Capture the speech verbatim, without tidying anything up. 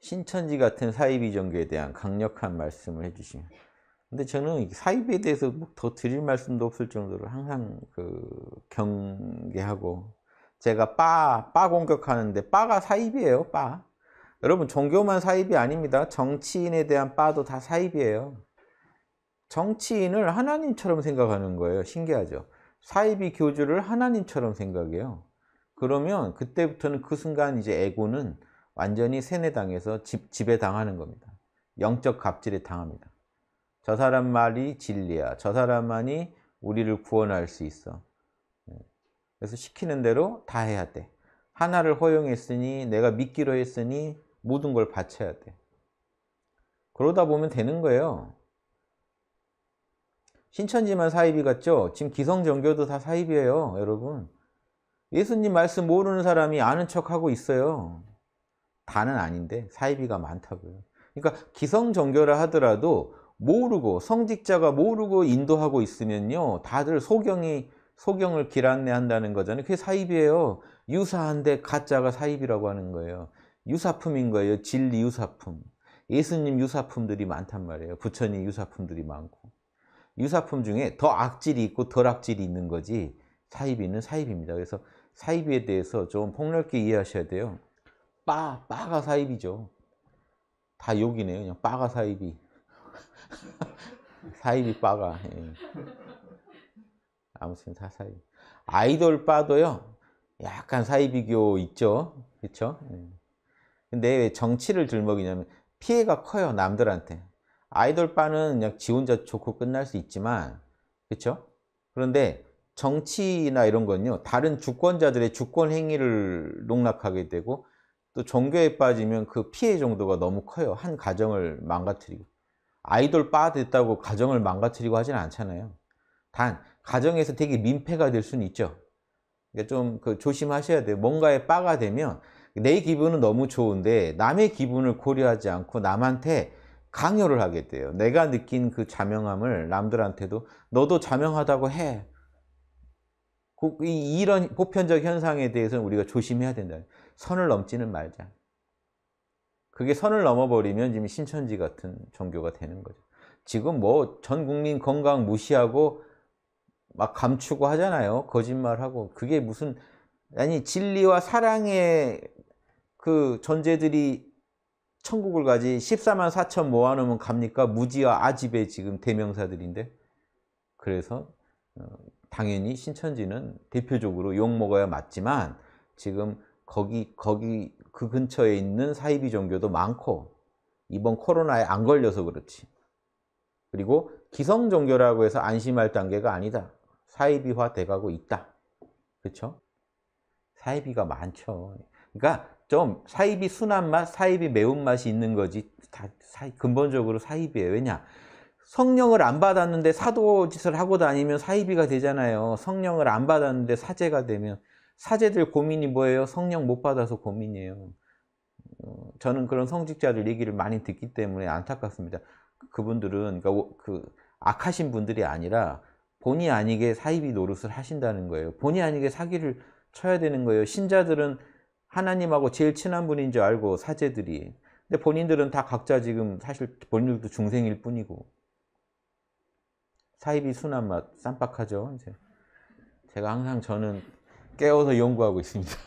신천지 같은 사이비 종교에 대한 강력한 말씀을 해주시면. 근데 저는 사이비에 대해서 더 드릴 말씀도 없을 정도로 항상 그 경계하고, 제가 빠, 빠 공격하는데, 빠가 사이비예요. 빠. 여러분, 종교만 사이비 아닙니다. 정치인에 대한 빠도 다 사이비예요. 정치인을 하나님처럼 생각하는 거예요. 신기하죠? 사이비 교주를 하나님처럼 생각해요. 그러면 그때부터는, 그 순간 이제 에고는 완전히 세뇌당해서 집, 지배당하는 겁니다. 영적 갑질에 당합니다. 저 사람 말이 진리야. 저 사람만이 우리를 구원할 수 있어. 그래서 시키는 대로 다 해야 돼. 하나를 허용했으니, 내가 믿기로 했으니 모든 걸 바쳐야 돼. 그러다 보면 되는 거예요. 신천지만 사이비 같죠? 지금 기성종교도 다 사이비예요, 여러분. 예수님 말씀 모르는 사람이 아는 척하고 있어요. 다는 아닌데 사이비가 많다고요. 그러니까 기성종교라 하더라도 모르고, 성직자가 모르고 인도하고 있으면요, 다들 소경이, 소경을 길안내한다는 거잖아요. 그게 사이비예요. 유사한데 가짜가 사이비라고 하는 거예요. 유사품인 거예요. 진리 유사품. 예수님 유사품들이 많단 말이에요. 부처님 유사품들이 많고. 유사품 중에 더 악질이 있고 덜 악질이 있는 거지, 사이비는 사이비입니다. 그래서 사이비에 대해서 좀 폭넓게 이해하셔야 돼요. 빠, 빠가 사이비죠. 다 욕이네요. 그냥 빠가 사이비. 사이비 빠가. 예. 아무튼 다 사이비. 아이돌 빠도요, 약간 사이비교 있죠. 그렇죠? 예. 근데 왜 정치를 들먹이냐면 피해가 커요, 남들한테. 아이돌 빠는 그냥 지 혼자 좋고 끝날 수 있지만, 그렇죠? 그런데 정치나 이런 건요, 다른 주권자들의 주권 행위를 농락하게 되고, 또 종교에 빠지면 그 피해 정도가 너무 커요. 한 가정을 망가뜨리고. 아이돌 빠 됐다고 가정을 망가뜨리고 하진 않잖아요. 단 가정에서 되게 민폐가 될 수는 있죠. 그러니까 좀 그 조심하셔야 돼요. 뭔가에 빠가 되면 내 기분은 너무 좋은데 남의 기분을 고려하지 않고 남한테 강요를 하게 돼요. 내가 느낀 그 자명함을 남들한테도, 너도 자명하다고 해. 이런 보편적 현상에 대해서는 우리가 조심해야 된다. 선을 넘지는 말자. 그게 선을 넘어버리면 지금 신천지 같은 종교가 되는 거죠. 지금 뭐 전 국민 건강 무시하고 막 감추고 하잖아요. 거짓말하고. 그게 무슨, 아니, 진리와 사랑의 그 존재들이 천국을 가지, 십사만 사천 모아놓으면 갑니까? 무지와 아집의 지금 대명사들인데. 그래서 당연히 신천지는 대표적으로 욕먹어야 맞지만, 지금 거기 거기 그 근처에 있는 사이비 종교도 많고, 이번 코로나에 안 걸려서 그렇지. 그리고 기성 종교라고 해서 안심할 단계가 아니다. 사이비화 돼가고 있다. 그렇죠? 사이비가 많죠. 그러니까 좀 사이비 순한 맛, 사이비 매운맛이 있는 거지, 다 사이, 근본적으로 사이비예요. 왜냐? 성령을 안 받았는데 사도짓을 하고 다니면 사이비가 되잖아요. 성령을 안 받았는데 사제가 되면, 사제들 고민이 뭐예요? 성령 못 받아서 고민이에요. 저는 그런 성직자들 얘기를 많이 듣기 때문에 안타깝습니다. 그분들은, 그러니까 그 악하신 분들이 아니라 본의 아니게 사이비 노릇을 하신다는 거예요. 본의 아니게 사기를 쳐야 되는 거예요. 신자들은 하나님하고 제일 친한 분인 줄 알고, 사제들이. 근데 본인들은 다 각자 지금 사실 본인들도 중생일 뿐이고. 사이비 순한 맛 쌈박하죠. 이제 제가 항상, 저는 깨워서 연구하고 있습니다.